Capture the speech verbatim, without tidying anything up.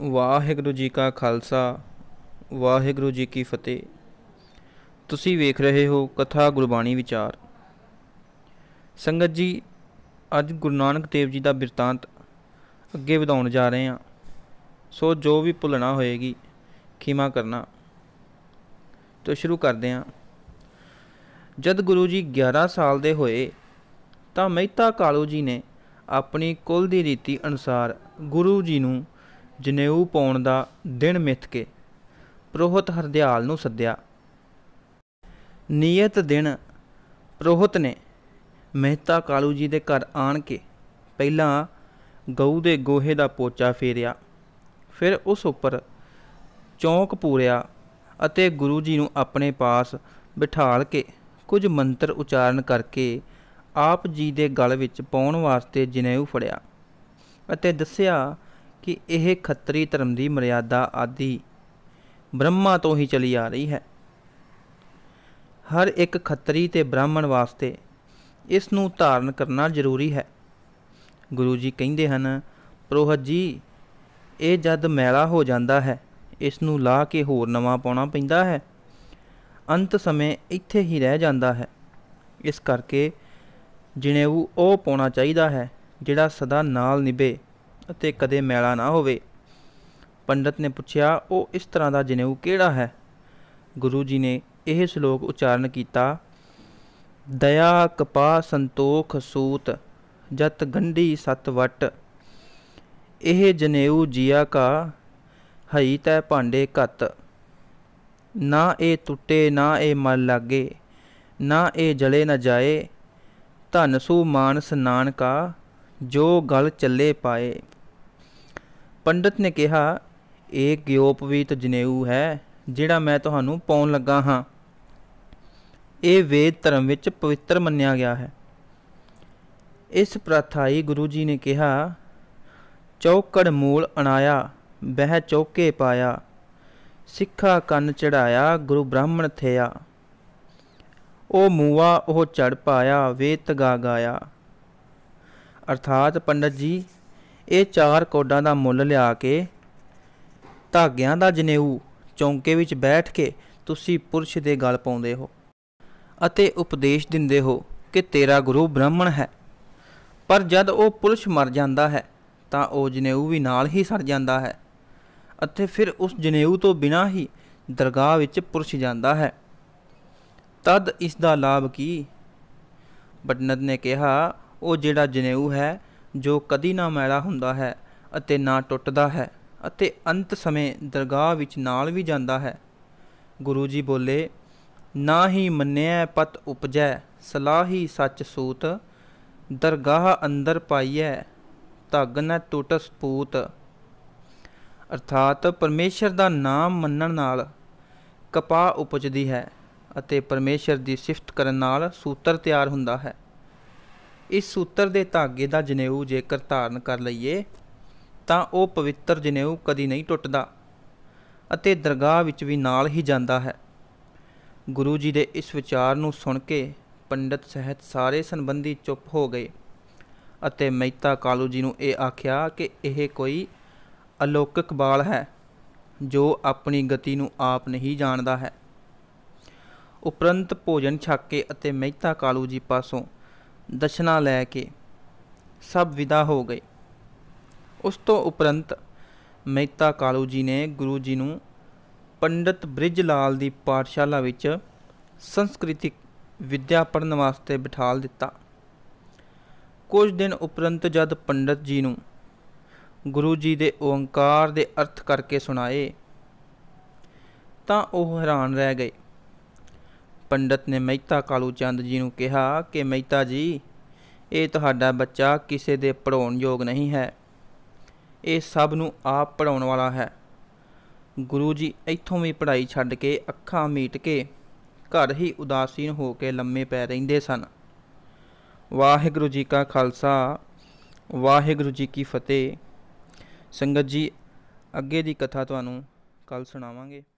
ਵਾਹਿਗੁਰੂ ਜੀ ਕਾ ਖਾਲਸਾ ਵਾਹਿਗੁਰੂ ਜੀ ਕੀ ਫਤਿਹ। ਤੁਸੀਂ ਵੇਖ ਰਹੇ ਹੋ ਕਥਾ ਗੁਰਬਾਣੀ ਵਿਚਾਰ। ਸੰਗਤ ਜੀ, ਅੱਜ ਗੁਰੂ ਨਾਨਕ ਦੇਵ ਜੀ ਦਾ ਬਿਰਤਾਂਤ ਅੱਗੇ ਵਧਾਉਣ ਜਾ ਰਹੇ ਹਾਂ, ਸੋ ਜੋ ਵੀ ਭੁੱਲਣਾ ਹੋਏਗੀ ਖਿਮਾ ਕਰਨਾ। तो शुरू करते हैं। जब गुरु जी ग्यारह साल के होए तो मेहता कालू जी ने अपनी कुल की रीति अनुसार गुरु जी नूं जनेऊ पाउण दा दिन मिथ के प्रोहत हरदयाल नूं सद्या। नियत दिन प्रोहत ने मेहता कालू जी दे घर आण के पहला गऊ दे गोहे दा पोचा फेरिया, फिर उस उपर चौंक पूरिया अते गुरु जी नूं अपने पास बिठाल के कुछ मंत्र उचारण करके आप जी दे गल विच पाउण वास्ते जनेऊ फड़िया अते दस्या कि यह खत्तरी धर्म की मर्यादा आदि ब्रह्मा तो ही चली आ रही है। हर एक खत्तरी ते ब्राह्मण वास्ते इस नूं धारण करना जरूरी है। गुरु जी कहिंदे हन, प्रोहत जी ये जद मैला हो जाता है इस नूं ला के होर नवां पाउणा पैंदा है, अंत समय इत्थे ही रह जाता है। इस करके जनेऊ ओह पाउणा चाहीदा है जिहड़ा सदा नाल निभे अते कदे मैला ना होवे। पंडित ने पूछया, ओ इस तरह का जनेऊ केड़ा है? गुरु जी ने यह श्लोक उच्चारण किया, दया कपा संतोख सूत जत गंढी सत वट, यह जनेऊ जिया का हई तै भांडे घत, ना ए टुटे ना ए मल लागे, ना ए जले न जाए, धन सु मानस नानका जो गल चले पाए। पंडित ने कहा, यह ग्योपवीत जनेऊ है जिहड़ा मैं तुहानू पाउण लगा हाँ। ये वेद धर्म विच पवित्र मन्निया गया है। इस प्रथाई गुरु जी ने कहा, चौकड़ मूल अणाया बह चौके पाया, सिखा कन चढ़ाया गुरु ब्राह्मण थेया, ओ मूआ ओ चढ़ पाया वेद गा गाया। अर्थात पंडित जी ये चार कोडा का मुल लिया के धाग्या का जनेऊ चौंके विच बैठ के तुसी पुरश दे गल पाउंदे हो अते उपदेश दिंदे हो कि तेरा गुरु ब्राह्मण है, पर जद वो पुरश मर जाता है तो वह जनेऊ भी नाल ही सड़ जाता है अते फिर उस जनेऊ तो बिना ही दरगाह विच पुरश जाता है। तद इसका लाभ की? पंडित ने कहा, वह जिहड़ा जनेऊ है जो कदी ना मैला हुंदा है अते ना टुटदा है अते अंत समय दरगाह विच नाल भी जांदा है। गुरु जी बोले, ना ही मन्निया पत उपजै सलाही सच सूत, दरगाह अंदर पाइए धग न टुट सपूत। अर्थात परमेश्वर का नाम मन्नण नाल कपाह उपजदी है अते परमेश्वर की सिफत करन नाल सूत्र तैयार हुंदा है। इस सूत्र दे धागे का जनेऊ जेकर धारण कर लईए तो वह पवित्र जनेऊ कदी नहीं टुटदा अते दरगाह विच भी नाल ही जांदा है। गुरु जी दे इस विचार नूं सुन के पंडित सहित सारे संबंधी चुप हो गए अते मेहता कालू जी नूं यह आख्या कि यह कोई अलौकिक बाल है जो अपनी गति नूं आप नहीं जानदा है। उपरंत भोजन छक के अते मेहता कालू जी पासों दक्षिणा लैके सब विदा हो गए। उस तो उपरंत मेहता कालू जी ने गुरु जी नूं पंडित ब्रिज लाल की पाठशाला विच संस्कृतिक विद्या पढ़न वास्ते बिठाल दिता। कुछ दिन उपरंत जद पंडित जी नूं गुरु जी दे ओंकार दे अर्थ करके सुनाए तां ओह हैरान रह गए। पंडित ने मेहता कालू चंद जी नूं कहा कि मेहता जी, ये तुहाडा बच्चा किसी दे पढ़ाउण योग नहीं है, ये सब नूं आप पढ़ाउण वाला है। गुरु जी इत्थों भी पढ़ाई छड्ड के अखां मीट के घर ही उदासीन हो के लम्मे पै रहिंदे सन। वाहिगुरू जी का खालसा वाहिगुरू जी की फतेह। संगत जी, अगे दी कथा तुहानूं कल सुणावांगे।